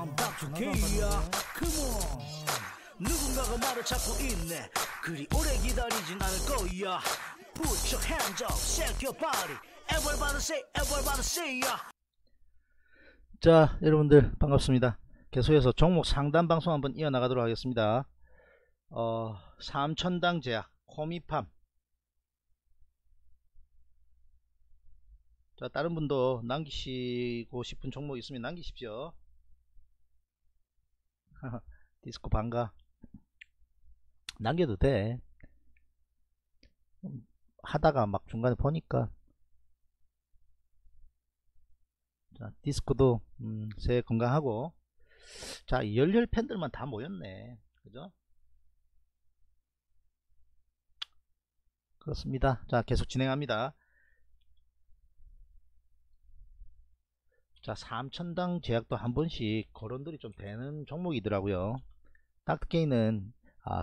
I'm 닥터케이야. Come on. 누군가가 말을 찾고 있네. 그리 오래 기다리진 않을 거야. Put your hands up, shake your body. Everybody say, everybody say ya. 자, 여러분들 반갑습니다. 계속해서 종목 상담 방송 한번 이어나가도록 하겠습니다. 삼천당제약, 코미팜. 자, 다른 분도 남기시고 싶은 종목 있으면 남기십시오. 디스코 반가. 남겨도 돼. 하다가 막 중간에 보니까. 자, 디스코도 새해 건강하고. 자, 열렬 팬들만 다 모였네. 그죠? 그렇습니다. 자, 계속 진행합니다. 자, 삼천당 제약도 한 번씩 거론들이 좀 되는 종목이더라고요. 닥터케이는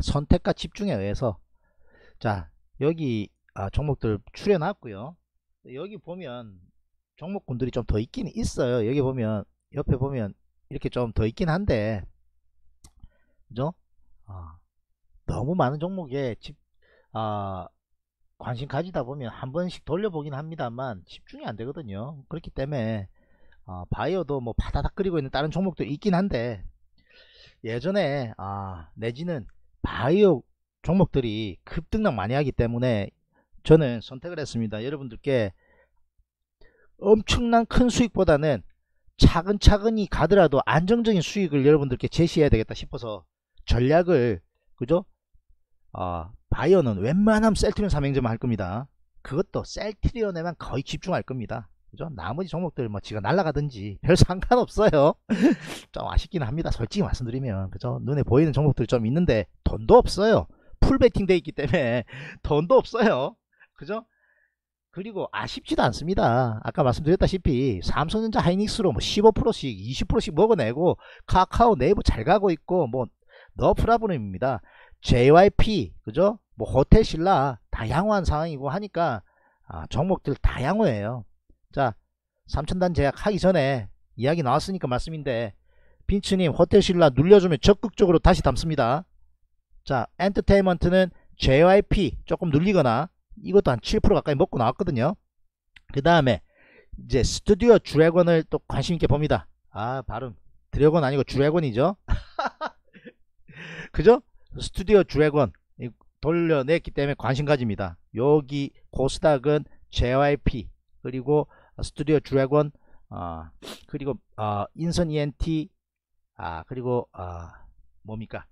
선택과 집중에 의해서, 자, 여기 종목들 추려놨고요. 여기 보면 종목군들이 좀 더 있긴 있어요. 여기 보면, 옆에 보면 이렇게 좀 더 있긴 한데, 그죠? 너무 많은 종목에 관심 가지다 보면 한 번씩 돌려보긴 합니다만 집중이 안 되거든요. 그렇기 때문에 바이어도 뭐 바다닥 끓이고 있는 다른 종목도 있긴 한데, 예전에 내지는 바이오 종목들이 급등락 많이 하기 때문에 저는 선택을 했습니다. 여러분들께 엄청난 큰 수익보다는 차근차근히 가더라도 안정적인 수익을 여러분들께 제시해야 되겠다 싶어서 전략을, 그죠? 바이어는 웬만하면 셀트리온 삼행제만 할 겁니다. 그것도 셀트리온에만 거의 집중할 겁니다. 그죠? 나머지 종목들 뭐 지가 날아가든지 별 상관없어요. 좀 아쉽긴 합니다. 솔직히 말씀드리면. 그죠? 눈에 보이는 종목들 좀 있는데 돈도 없어요. 풀베팅 돼 있기 때문에 돈도 없어요. 그죠? 그리고 아쉽지도 않습니다. 아까 말씀드렸다시피 삼성전자 하이닉스로 뭐 15%씩 20%씩 먹어내고, 카카오 네이버 잘 가고 있고, 뭐 너 프라브름입니다. JYP, 그죠? 뭐 호텔신라 다 양호한 상황이고 하니까 종목들 다 양호해요. 자, 삼천당제약 하기 전에 이야기 나왔으니까 말씀인데, 빈츠님 호텔신라 눌려주면 적극적으로 다시 담습니다. 자, 엔터테인먼트는 JYP 조금 눌리거나, 이것도 한 7% 가까이 먹고 나왔거든요. 그 다음에 이제 스튜디오 드래곤을 또 관심있게 봅니다. 발음 드래곤 아니고 드래곤이죠. 그죠? 스튜디오 드래곤 돌려냈기 때문에 관심 가집니다. 여기 고스닥은 JYP, 그리고 스튜디오 드래곤, 그리고 인선 ENT, 그리고 뭡니까,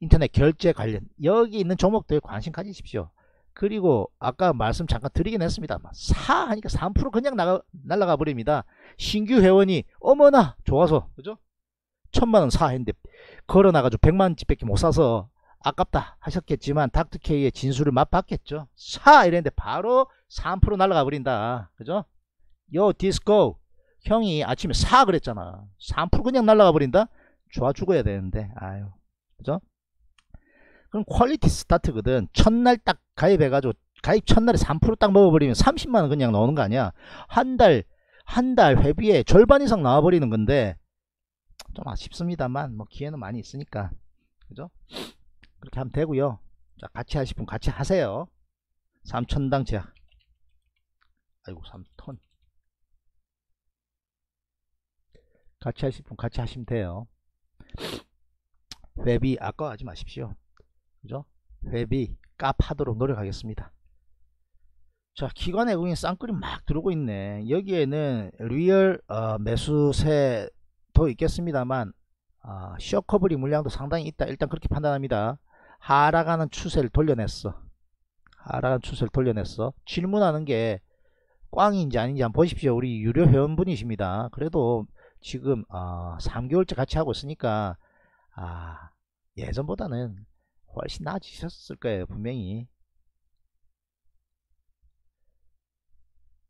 인터넷 결제 관련, 여기 있는 종목들 관심 가지십시오. 그리고 아까 말씀 잠깐 드리긴 했습니다. 4 하니까 3% 그냥 날아가 버립니다. 신규 회원이 어머나 좋아서, 그죠? 1000만원 사 했는데 걸어나가지고 100만원집밖에 못 사서 아깝다 하셨겠지만, 닥터케이의 진술을 맛봤겠죠. 사 이랬는데 바로 3% 날아가 버린다. 그죠? 요 디스코 형이 아침에 사 그랬잖아. 3% 그냥 날아가 버린다? 좋아 죽어야 되는데. 아유, 그죠? 그럼 퀄리티 스타트거든. 첫날 딱 가입해가지고, 가입 첫날에 3% 딱 먹어버리면 30만원 그냥 넣는 거 아니야. 한 달 회비에 절반 이상 나와버리는 건데, 좀 아쉽습니다만, 뭐 기회는 많이 있으니까. 그죠? 그렇게 하면 되고요. 자, 같이 하실 분 같이 하세요. 삼천당 제약. 아이고, 3톤. 같이 하실 분 같이 하시면 돼요. 회비 아까워하지 마십시오. 그죠? 회비 깝하도록 노력하겠습니다. 자, 기관 외국인 쌍끌이 막 들어오고 있네. 여기에는 리얼 매수세도 있겠습니다만, 쇼커버리 물량도 상당히 있다. 일단 그렇게 판단합니다. 하락하는 추세를 돌려냈어. 하락하는 추세를 돌려냈어. 질문하는 게 꽝인지 아닌지 한번 보십시오. 우리 유료 회원분이십니다. 그래도 지금 3개월째 같이 하고 있으니까 예전보다는 훨씬 나아지셨을 거예요, 분명히.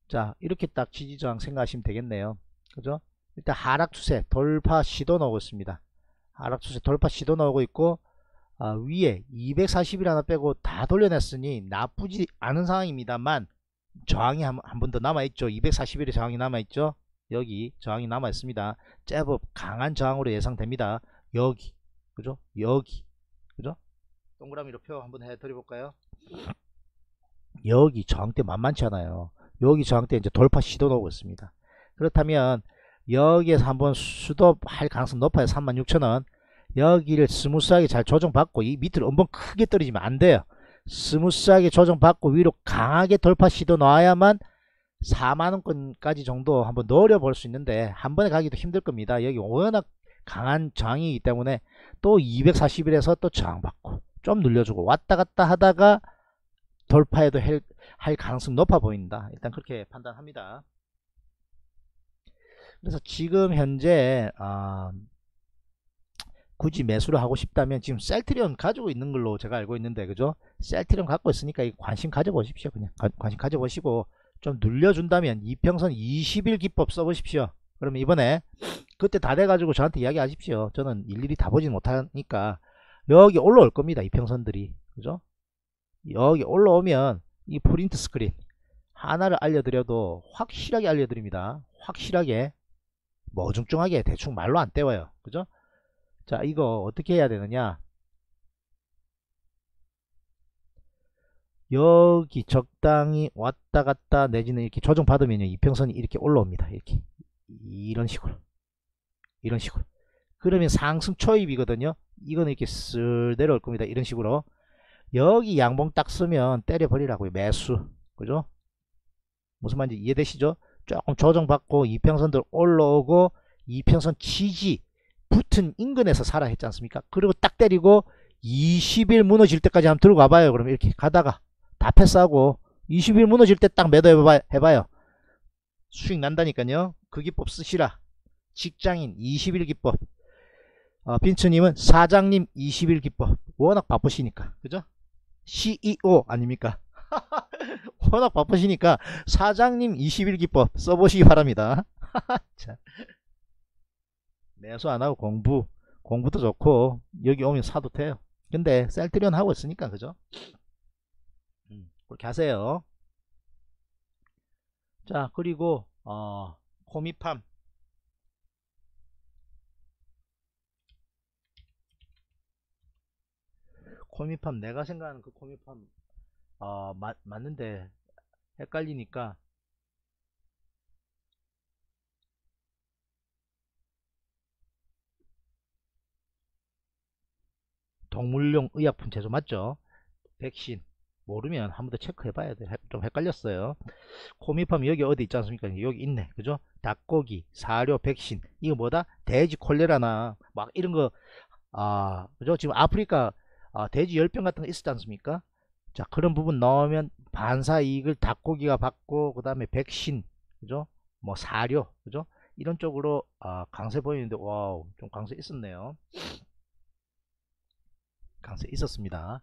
자, 이렇게 딱 지지저항 생각하시면 되겠네요. 그죠? 일단 하락 추세 돌파 시도 나오고 있습니다. 하락 추세 돌파 시도 나오고 있고, 위에 240일 하나 빼고 다 돌려냈으니 나쁘지 않은 상황입니다만, 저항이 한 번 더 남아있죠. 240일의 저항이 남아있죠. 여기 저항이 남아 있습니다. 제법 강한 저항으로 예상됩니다. 여기, 그죠? 여기, 그죠? 동그라미로 표 한번 해드려 볼까요? 여기 저항대 만만치 않아요. 여기 저항대 이제 돌파 시도 나오고 있습니다. 그렇다면 여기에서 한번 수도할 가능성 높아요. 36,000원. 여기를 스무스하게 잘 조정받고 이 밑으로 한번 크게 떨어지면 안 돼요. 스무스하게 조정받고 위로 강하게 돌파 시도 나와야만 4만원권까지 정도 한번 노려볼 수 있는데 한 번에 가기도 힘들 겁니다. 여기 워낙 강한 저항이기 때문에 또 240일에서 또 저항받고 좀 눌려주고 왔다갔다 하다가 돌파해도 할 가능성이 높아 보인다. 일단 그렇게 판단합니다. 그래서 지금 현재 굳이 매수를 하고 싶다면 지금 셀트리온 가지고 있는 걸로 제가 알고 있는데, 그죠? 셀트리온 갖고 있으니까 관심 가져보십시오. 그냥 관심 가져보시고 좀 눌려준다면 이평선 20일 기법 써보십시오. 그러면 이번에 그때 다 돼가지고 저한테 이야기하십시오. 저는 일일이 다 보진 못하니까. 여기 올라올 겁니다. 이평선들이, 그죠? 여기 올라오면 이 프린트 스크린 하나를 알려드려도 확실하게 알려드립니다. 확실하게, 머중중하게, 대충 말로 안 때워요. 그죠? 자, 이거 어떻게 해야 되느냐. 여기 적당히 왔다갔다 내지는 이렇게 조정받으면요, 이평선이 이렇게 올라옵니다. 이렇게, 이런 식으로, 이런 식으로. 그러면 상승 초입이거든요. 이거는 이렇게 슬 내려올 겁니다. 이런 식으로. 여기 양봉 딱 쓰면 때려버리라고요. 매수. 그죠? 무슨 말인지 이해되시죠? 조금 조정받고 이평선들 올라오고 이평선 지지 붙은 인근에서 살아 했지 않습니까? 그리고 딱 때리고 20일 무너질 때까지 한번 들고 가봐요. 그럼 이렇게 가다가 다 패스하고 20일 무너질 때 딱 매도 해봐요. 수익 난다니까요. 그 기법 쓰시라. 직장인 20일 기법. 빈츠님은 사장님 20일 기법. 워낙 바쁘시니까, 그죠? CEO 아닙니까? 워낙 바쁘시니까 사장님 20일 기법 써보시기 바랍니다. 자, 매수 안하고 공부도 좋고 여기 오면 사도 돼요. 근데 셀트리온 하고 있으니까, 그죠? 그렇게 하세요. 자, 그리고 코미팜. 코미팜, 내가 생각하는 그 코미팜 맞는데 헷갈리니까 동물용 의약품 제조 맞죠? 백신 모르면 한 번 더 체크해 봐야 돼. 좀 헷갈렸어요. 코미팜 여기 어디 있지 않습니까? 여기 있네. 그죠? 닭고기, 사료, 백신. 이거 뭐다? 돼지 콜레라나 막 이런 거, 그죠? 지금 아프리카 돼지 열병 같은 거 있었지 않습니까? 자, 그런 부분 넣으면 반사 이익을 닭고기가 받고, 그 다음에 백신, 그죠? 뭐 사료, 그죠? 이런 쪽으로 강세 보이는데, 와우, 좀 강세 있었네요. 강세 있었습니다.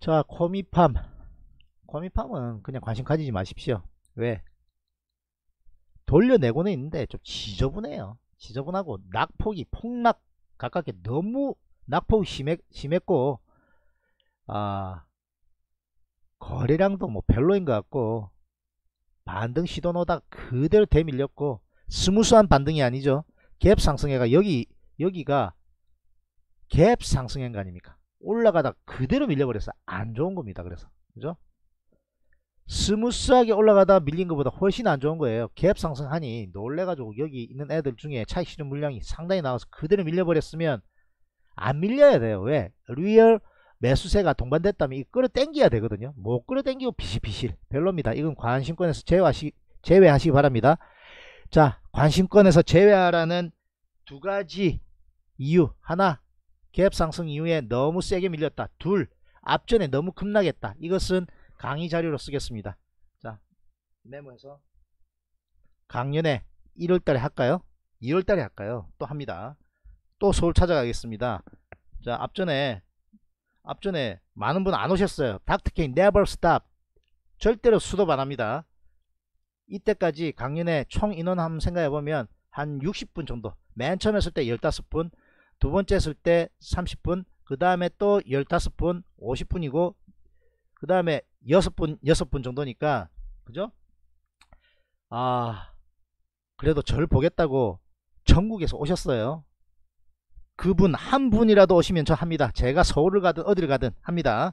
자, 코미팜은 그냥 관심 가지지 마십시오. 왜? 돌려내고는 있는데 좀 지저분해요. 지저분하고 낙폭이 폭락 가깝게 너무 낙폭이 심했고, 거래량도 뭐 별로인 것 같고, 반등 시도 넣다 그대로 대밀렸고, 스무스한 반등이 아니죠. 갭 상승해가 여기가 갭 상승한 거 아닙니까? 올라가다 그대로 밀려버려서 안 좋은 겁니다. 그래서, 그죠? 스무스하게 올라가다 밀린 것보다 훨씬 안 좋은 거예요. 갭 상승하니 놀래가지고 여기 있는 애들 중에 차익 실현 물량이 상당히 나와서 그대로 밀려버렸으면 안 밀려야 돼요. 왜? 리얼 매수세가 동반됐다면 이 끌어당겨야 되거든요. 못 끌어당기고 비실비실 별로입니다. 이건 관심권에서 제외하시기 바랍니다. 자, 관심권에서 제외하라는 두 가지 이유. 하나, 갭 상승 이후에 너무 세게 밀렸다. 둘, 앞전에 너무 급락했다. 이것은 강의 자료로 쓰겠습니다. 자, 메모해서 강연에 1월달에 할까요? 2월달에 할까요? 또 합니다. 또 서울 찾아가겠습니다. 자, 앞전에 많은 분 안 오셨어요. 닥터케이 never stop, 절대로 수도 안 합니다. 이때까지 강연에 총 인원 한번 생각해보면 한 60분 정도. 맨 처음 했을 때 15분, 두 번째 했을 때 30분, 그 다음에 또 15분, 50분이고, 그 다음에 6분 정도니까, 그죠? 그래도 절 보겠다고 전국에서 오셨어요. 그분 한 분이라도 오시면 저 합니다. 제가 서울을 가든 어디를 가든 합니다.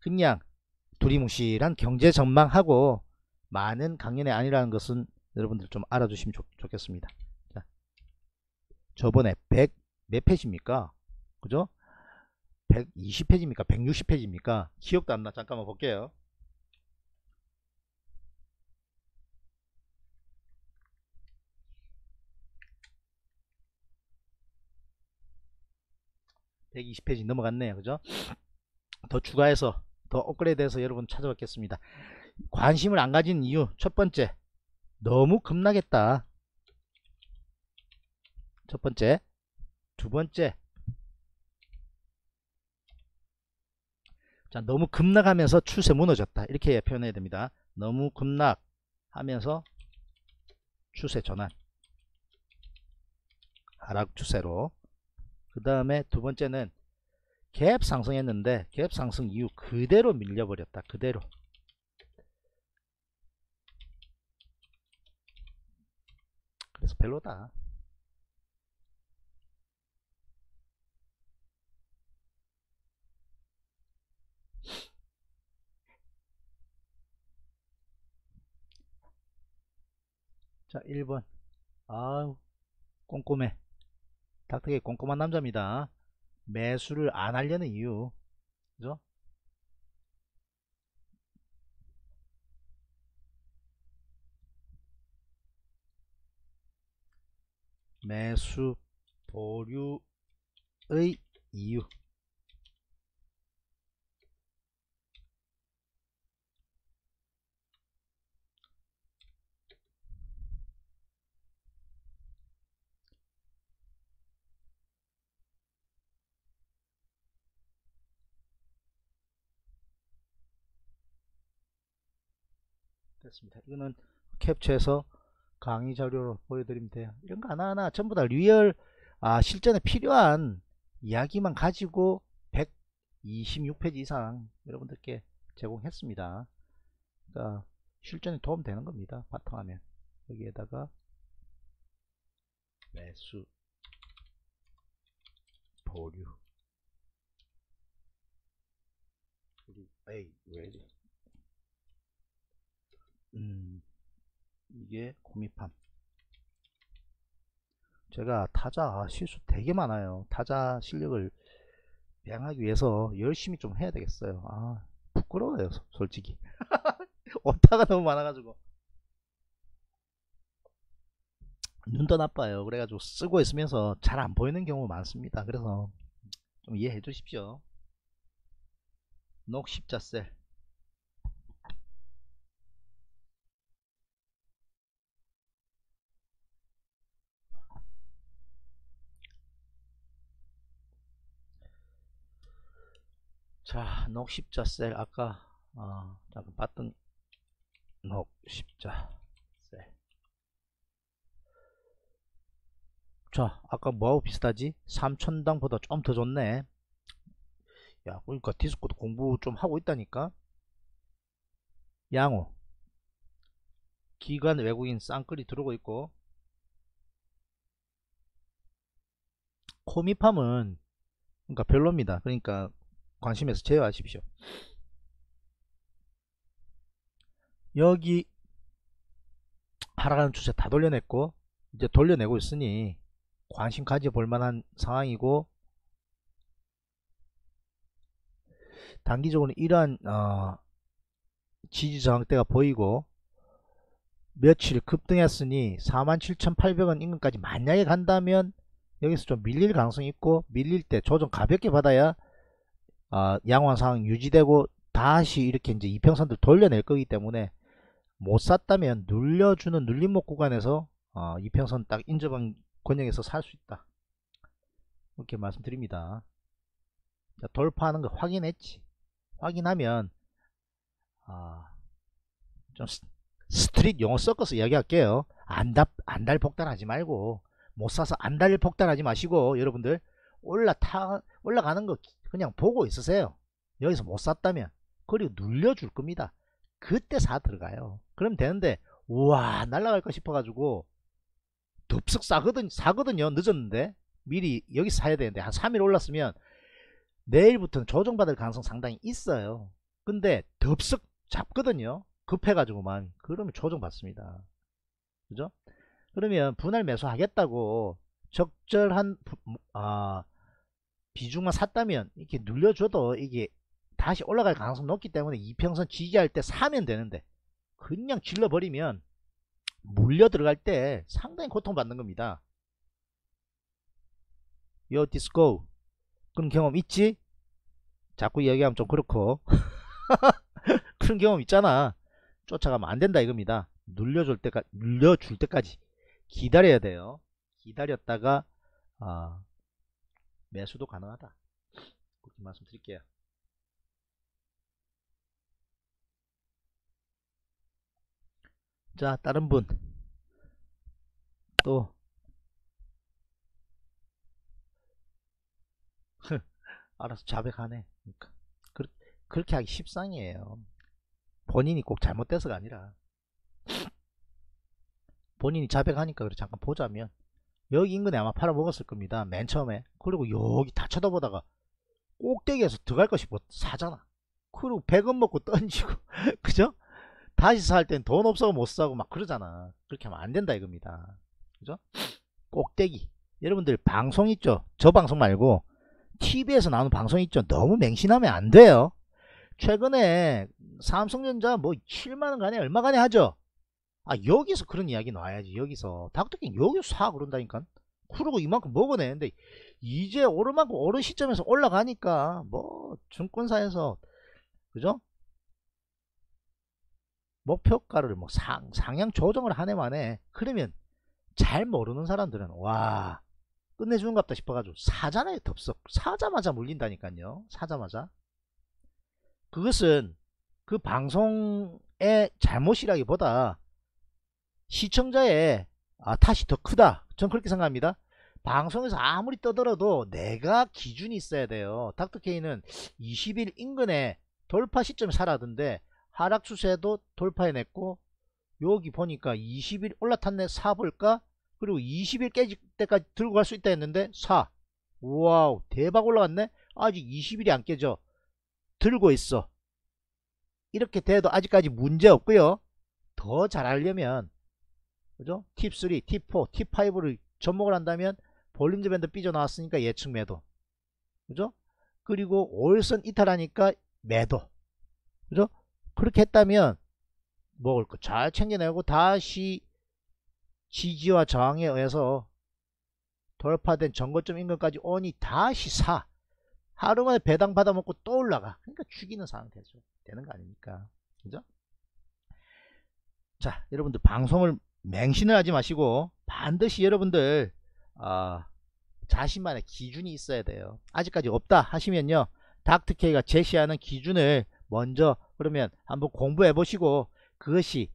그냥 두리뭉실한 경제 전망하고 많은 강연이 아니라는 것은 여러분들 좀 알아주시면 좋겠습니다. 자, 저번에 100 몇 페이지입니까? 그죠? 120페이지입니까? 160페이지입니까? 기억도 안 나. 잠깐만 볼게요. 약 20페이지 넘어갔네요. 그죠? 더 추가해서 더 업그레이드해서 여러분 찾아뵙겠습니다. 관심을 안 가진 이유 첫 번째, 너무 급락했다. 첫 번째. 두 번째, 자, 너무 급락하면서 추세 무너졌다. 이렇게 표현해야 됩니다. 너무 급락하면서 추세 전환, 하락 추세로. 그 다음에 두 번째는 갭 상승했는데 갭 상승 이후 그대로 밀려버렸다. 그대로. 그래서 별로다. 자, 1번. 아우, 꼼꼼해. 닥터케이 꼼꼼한 남자입니다. 매수를 안 하려는 이유, 그죠? 매수 보류의 이유. 됐습니다. 이거는 캡처해서 강의 자료로 보여드리면 돼요. 이런 거 하나하나 전부 다 리얼, 실전에 필요한 이야기만 가지고 126페이지 이상 여러분들께 제공했습니다. 그러니까 실전에 도움 되는 겁니다. 바탕화면 여기에다가 매수 보류 이게 코미팜. 제가 타자 실수 되게 많아요. 타자 실력을 양하기 위해서 열심히 좀 해야 되겠어요. 아, 부끄러워요, 솔직히. 오타가 너무 많아가지고 눈도 나빠요. 그래가지고 쓰고 있으면서 잘 안 보이는 경우가 많습니다. 그래서 좀 이해해 주십시오. 녹십자셀. 자, 녹십자셀 아까 잠깐 봤던 녹십자셀. 자, 아까 뭐하고 비슷하지? 삼천당보다 좀 더 좋네. 야, 그러니까 디스코도 공부 좀 하고 있다니까. 양호. 기관 외국인 쌍끌이 들어오고 있고, 코미팜은 그러니까 별로입니다. 그러니까 관심에서 제외하십시오. 여기 하락하는 추세 다 돌려냈고 이제 돌려내고 있으니 관심 가져볼 만한 상황이고, 단기적으로 이러한 지지 저항대가 보이고 며칠 급등했으니 47,800원 인근까지 만약에 간다면 여기서 좀 밀릴 가능성이 있고, 밀릴 때 조정 가볍게 받아야 양호한 상황 유지되고 다시 이렇게 이제 이평선들 돌려낼 거기 때문에, 못 샀다면 눌려주는 눌림목 구간에서 이평선 딱 인접한 권역에서 살 수 있다. 이렇게 말씀드립니다. 자, 돌파하는 거 확인했지. 확인하면 좀 스트릿 용어 섞어서 이야기할게요. 안달 폭탄하지 말고, 못 사서 안달 폭탄하지 마시고 여러분들 올라가는 거 그냥 보고 있으세요. 여기서 못 샀다면. 그리고 눌려줄 겁니다. 그때 사 들어가요. 그럼 되는데, 우와 날아갈 거 싶어가지고 덥석 사거든요. 늦었는데 미리 여기 사야 되는데 한 3일 올랐으면 내일부터는 조정받을 가능성 상당히 있어요. 근데 덥석 잡거든요. 급해가지고만. 그러면 조정받습니다. 그죠? 그러면 분할 매수하겠다고 적절한 비중만 샀다면 이렇게 눌려줘도 이게 다시 올라갈 가능성이 높기 때문에 이평선 지지할 때 사면 되는데 그냥 질러버리면 물려 들어갈 때 상당히 고통받는 겁니다. 요 디스코 그런 경험 있지? 자꾸 이야기하면 좀 그렇고 그런 경험 있잖아. 쫓아가면 안 된다 이겁니다. 눌려줄 때까지 기다려야 돼요. 기다렸다가 매수도 가능하다. 그렇게 말씀드릴게요. 자, 다른 분 또 알아서 자백하네. 그러니까 그렇게 하기 십상이에요. 본인이 꼭 잘못돼서가 아니라 본인이 자백하니까. 그래, 잠깐 보자면 여기 인근에 아마 팔아먹었을 겁니다. 맨 처음에. 그리고 여기 다 쳐다보다가 꼭대기에서 들어갈 것이 뭐 사잖아. 그리고 100원 먹고 던지고 그죠? 다시 살 땐 돈 없어서 못 사고 막 그러잖아. 그렇게 하면 안 된다 이겁니다. 그죠? 꼭대기. 여러분들 방송 있죠? 저 방송 말고 TV에서 나오는 방송 있죠? 너무 맹신하면 안 돼요. 최근에 삼성전자 뭐 7만원 간에 얼마 간에 하죠? 아, 여기서 그런 이야기 나와야지. 여기서 닥터케이 여기서 사 그런다니까. 그러고 이만큼 먹어내는데 이제 오르만큼 오른 시점에서 올라가니까 뭐 증권사에서 그죠? 목표가를 뭐 상향 조정을 한 해 만에. 그러면 잘 모르는 사람들은 와 끝내주는갑다 싶어가지고 사잖아요. 덥석 사자마자 물린다니까요. 사자마자. 그것은 그 방송의 잘못이라기보다 시청자의 탓이 더 크다. 전 그렇게 생각합니다. 방송에서 아무리 떠들어도 내가 기준이 있어야 돼요. 닥터케이는 20일 인근에 돌파 시점에 사라던데 하락 추세도 돌파해냈고 여기 보니까 20일 올라탔네. 사볼까? 그리고 20일 깨질 때까지 들고 갈 수 있다 했는데 사. 와우, 대박 올라갔네. 아직 20일이 안 깨져. 들고 있어. 이렇게 돼도 아직까지 문제 없고요. 더 잘 알려면 그죠? 팁3, 팁4, 팁5를 접목을 한다면 볼린저 밴드 삐져 나왔으니까 예측 매도. 그죠? 그리고 월선 이탈하니까 매도. 그죠? 그렇게 했다면 먹을 거 잘 챙겨내고 다시 지지와 저항에 의해서 돌파된 전고점 인근까지 오니 다시 사. 하루 만에 배당 받아먹고 또 올라가. 그러니까 죽이는 상태죠. 되는 거 아닙니까? 그죠? 자, 여러분들 방송을 맹신을 하지 마시고 반드시 여러분들 자신만의 기준이 있어야 돼요. 아직까지 없다 하시면요, 닥터케이가 제시하는 기준을 먼저 그러면 한번 공부해 보시고 그것이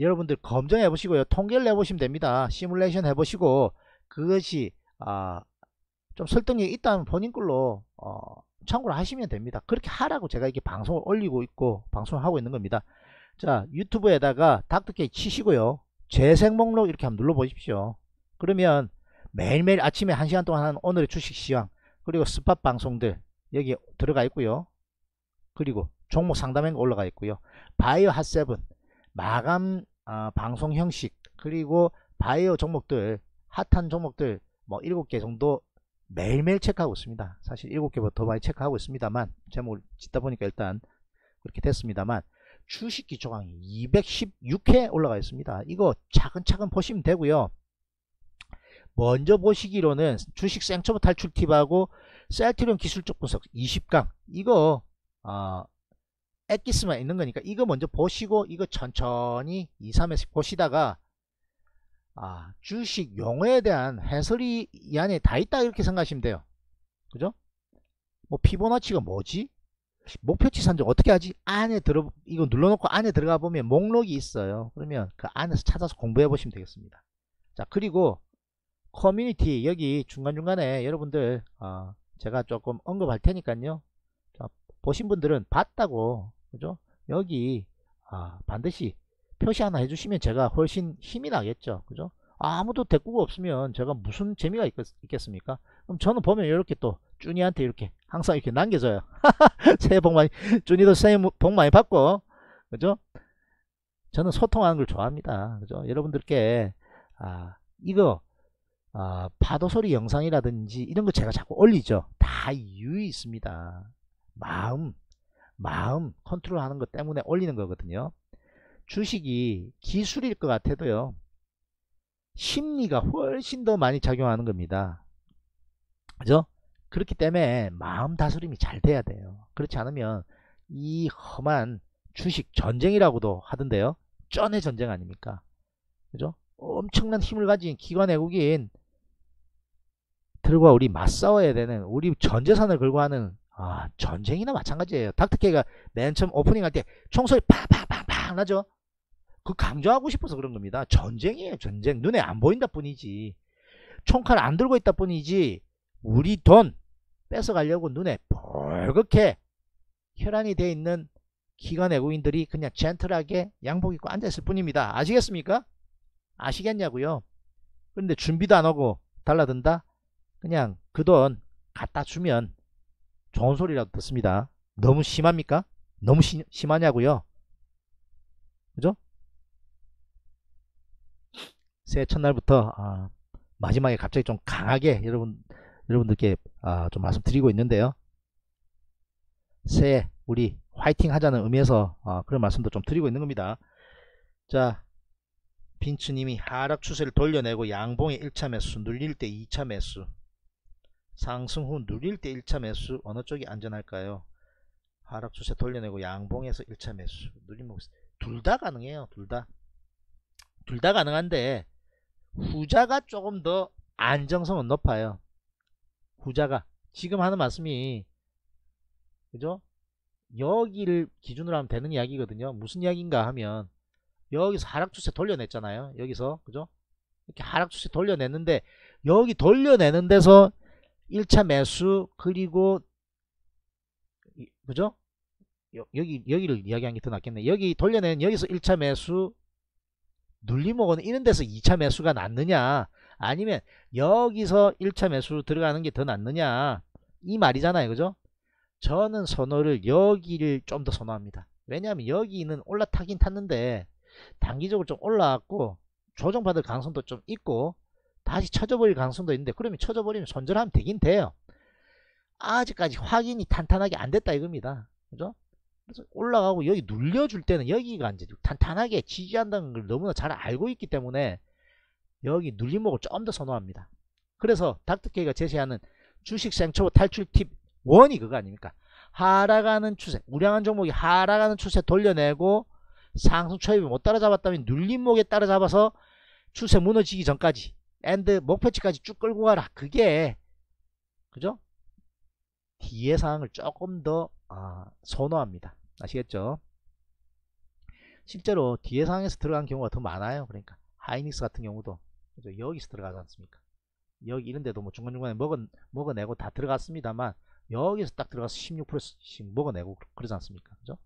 여러분들 검증해 보시고요, 통계를 해보시면 됩니다. 시뮬레이션 해 보시고 그것이 좀 설득력이 있다면 본인 걸로 참고를 하시면 됩니다. 그렇게 하라고 제가 이렇게 방송을 올리고 있고 방송을 하고 있는 겁니다. 자, 유튜브에다가 닥터케이 치시고요, 재생 목록 이렇게 한번 눌러 보십시오. 그러면 매일매일 아침에 1시간 동안 하는 오늘의 주식 시황, 그리고 스팟 방송들 여기 들어가 있고요. 그리고 종목 상담행 올라가 있고요. 바이오 핫세븐 마감 방송 형식, 그리고 바이오 종목들 핫한 종목들 뭐 7개 정도 매일매일 체크하고 있습니다. 사실 7개보다 더 많이 체크하고 있습니다만 제목을 짓다 보니까 일단 그렇게 됐습니다만, 주식 기초 강의 216회 올라가 있습니다. 이거 차근차근 보시면 되고요. 먼저 보시기로는 주식 생초보 탈출 팁하고 셀트리온 기술적 분석 20강, 이거 엑기스만 있는 거니까 이거 먼저 보시고 이거 천천히 2, 3회씩 보시다가 주식 용어에 대한 해설이 이 안에 다 있다 이렇게 생각하시면 돼요. 그죠? 뭐 피보나치가 뭐지? 목표치 산정 어떻게 하지? 안에 이거 눌러놓고 안에 들어가 보면 목록이 있어요. 그러면 그 안에서 찾아서 공부해 보시면 되겠습니다. 자, 그리고 커뮤니티 여기 중간중간에 여러분들 제가 조금 언급할 테니까요. 자, 보신 분들은 봤다고 그죠? 여기 반드시 표시 하나 해주시면 제가 훨씬 힘이 나겠죠. 그죠? 아무도 대꾸가 없으면 제가 무슨 재미가 있겠습니까? 그럼 저는 보면 이렇게 또 쭈니한테 이렇게 항상 이렇게 남겨줘요. 새해 복 많이, 쭈니도 새해 복 많이 받고, 그죠? 저는 소통하는 걸 좋아합니다. 그죠? 여러분들께 파도소리 영상이라든지 이런 거 제가 자꾸 올리죠. 다 이유이 있습니다. 마음 컨트롤하는 것 때문에 올리는 거거든요. 주식이 기술일 것 같아도요, 심리가 훨씬 더 많이 작용하는 겁니다. 그죠? 그렇기 때문에 마음 다스림이 잘 돼야 돼요. 그렇지 않으면 이 험한 주식 전쟁이라고도 하던데요, 쩐의 전쟁 아닙니까? 그죠? 엄청난 힘을 가진 기관외국인 들과 우리 맞싸워야 되는, 우리 전재산을 걸고 하는 전쟁이나 마찬가지예요. 닥터케이가 맨 처음 오프닝 할 때 총소리 팍팍팍팍 나죠. 그 강조하고 싶어서 그런 겁니다. 전쟁이에요, 전쟁. 눈에 안 보인다 뿐이지, 총칼 안 들고 있다 뿐이지, 우리 돈 뺏어가려고 눈에 벌겋게 혈안이 돼 있는 기관 외국인들이 그냥 젠틀하게 양복 입고 앉아있을 뿐입니다. 아시겠습니까? 아시겠냐고요. 그런데 준비도 안하고 달라든다? 그냥 그 돈 갖다 주면 좋은 소리라도 듣습니다. 너무 심합니까? 너무 심하냐고요. 그죠? 새해 첫날부터 마지막에 갑자기 좀 강하게 여러분들께 좀 말씀드리고 있는데요, 새해 우리 화이팅 하자는 의미에서 그런 말씀도 좀 드리고 있는 겁니다. 자, 빈츠님이 하락 추세를 돌려내고 양봉의 1차 매수, 눌릴 때 2차 매수, 상승 후 눌릴 때 1차 매수, 어느 쪽이 안전할까요? 하락 추세 돌려내고 양봉에서 1차 매수, 눌리면 둘 다 가능해요. 둘 다 가능한데 후자가 조금 더 안정성은 높아요. 후자가 지금 하는 말씀이, 그죠? 여기를 기준으로 하면 되는 이야기거든요. 무슨 이야기인가 하면, 여기서 하락 추세 돌려냈잖아요. 여기서, 그죠? 이렇게 하락 추세 돌려냈는데, 여기 돌려내는 데서 1차 매수, 그리고 그죠? 여기를 이야기한 게 더 낫겠네. 여기 돌려낸 여기서 1차 매수, 눌림목은 이런 데서 2차 매수가 낫느냐, 아니면 여기서 1차 매수 들어가는 게 더 낫느냐, 이 말이잖아요. 그죠? 저는 선호를, 여기를 좀 더 선호합니다. 왜냐하면 여기는 올라타긴 탔는데 단기적으로 좀 올라왔고 조정받을 가능성도 좀 있고 다시 쳐져버릴 가능성도 있는데, 그러면 쳐져버리면 손절하면 되긴 돼요. 아직까지 확인이 탄탄하게 안 됐다 이겁니다. 그죠? 그래서 올라가고 여기 눌려줄 때는, 여기가 이제 탄탄하게 지지한다는 걸 너무나 잘 알고 있기 때문에 여기 눌림목을 좀 더 선호합니다. 그래서 닥터케이가 제시하는 주식 생초보 탈출 팁 1이 그거 아닙니까? 하락하는 추세, 우량한 종목이 하락하는 추세 돌려내고 상승 초입에 못 따라잡았다면 눌림목에 따라잡아서 추세 무너지기 전까지, 엔드 목표치까지 쭉 끌고 가라. 그게, 그죠? 뒤의 상황을 조금 더 선호합니다. 아시겠죠? 실제로 뒤의 상황에서 들어간 경우가 더 많아요. 그러니까 하이닉스 같은 경우도, 그죠? 여기서 들어가지 않습니까? 여기 이런데도 뭐 중간중간에 먹어내고 다 들어갔습니다만, 여기서 딱 들어가서 16%씩 먹어내고 그러지 않습니까? 그죠?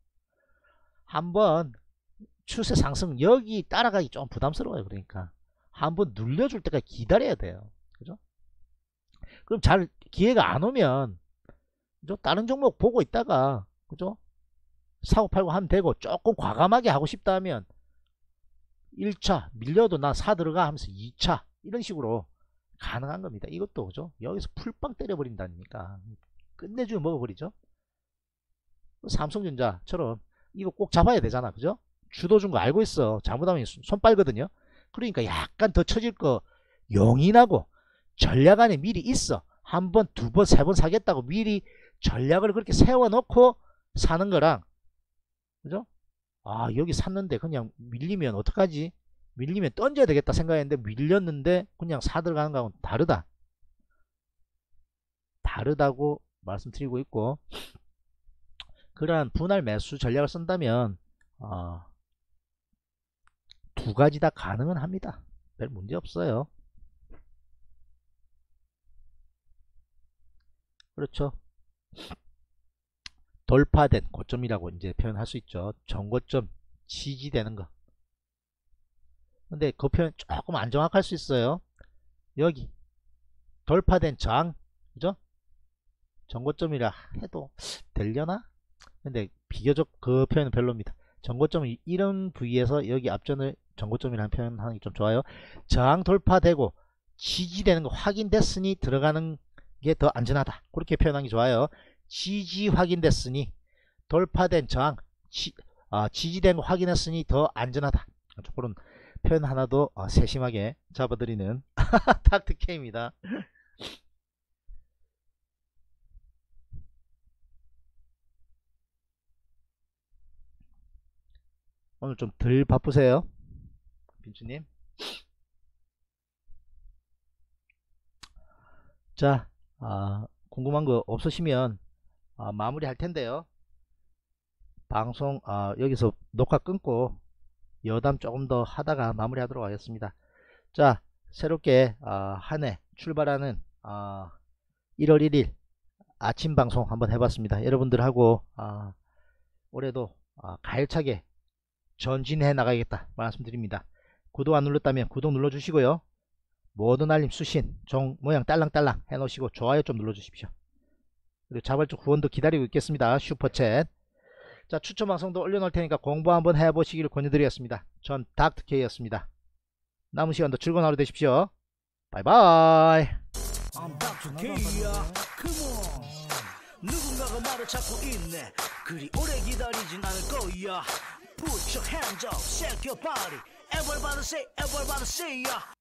한번 추세 상승, 여기 따라가기 좀 부담스러워요. 그러니까 한번 눌려줄 때까지 기다려야 돼요. 그죠? 그럼 잘 기회가 안 오면, 그죠? 다른 종목 보고 있다가, 그죠? 사고 팔고 하면 되고, 조금 과감하게 하고 싶다 하면 1차 밀려도 나 사 들어가 하면서 2차, 이런 식으로 가능한 겁니다. 이것도, 그죠? 여기서 풀빵 때려버린다니까 끝내주면 먹어버리죠. 삼성전자처럼 이거 꼭 잡아야 되잖아. 그죠? 주도 준 거 알고 있어. 잘못하면 손 빨거든요. 그러니까 약간 더 처질 거 용인하고 전략 안에 미리 있어. 한 번, 두 번, 세 번 사겠다고 미리 전략을 그렇게 세워놓고 사는 거랑, 그죠? 여기 샀는데 그냥 밀리면 어떡하지? 밀리면 던져야 되겠다 생각했는데 밀렸는데 그냥 사 들어가는 거하고는 다르다고 말씀드리고 있고, 그러한 분할 매수 전략을 쓴다면 두 가지 다 가능은 합니다. 별 문제 없어요. 그렇죠. 돌파된 고점이라고 이제 표현할 수 있죠. 전고점 지지되는 거, 근데 그 표현 조금 안 정확할 수 있어요. 여기 돌파된 저항, 그죠? 전고점이라 해도 되려나? 근데 비교적 그 표현은 별로입니다. 전고점 이런 부위에서 여기 앞전을 전고점이라는 표현 하는 게 좀 좋아요. 저항 돌파되고 지지되는 거 확인됐으니 들어가는 게 더 안전하다. 그렇게 표현하는 게 좋아요. 지지 확인됐으니, 돌파된 저항, 지지된 거 확인했으니 더 안전하다. 그런 표현 하나도 세심하게 잡아드리는 닥터케이입니다. 오늘 좀 덜 바쁘세요, 빈추님? 자, 궁금한 거 없으시면 마무리 할 텐데요. 방송 여기서 녹화 끊고 여담 조금 더 하다가 마무리 하도록 하겠습니다. 자, 새롭게 한 해 출발하는 1월 1일 아침 방송 한번 해봤습니다. 여러분들하고 올해도 가열차게 전진해 나가겠다 말씀드립니다. 구독 안 눌렀다면 구독 눌러주시고요. 모든 알림 수신 종 모양 딸랑딸랑 해놓으시고 좋아요 좀 눌러주십시오. 그리고 자발적 후원도 기다리고 있겠습니다. 슈퍼챗. 자, 추천 방송도 올려놓을 테니까 공부 한번 해보시기를 권유드리겠습니다. 전 닥터케이였습니다. 남은 시간도 즐거운 하루 되십시오. 바이바이. 누군가가 말을 찾고 있네. 그리 오래 기다리진 않을 거야. Put your hands up, shake your body. Everybody say, everybody say, yeah.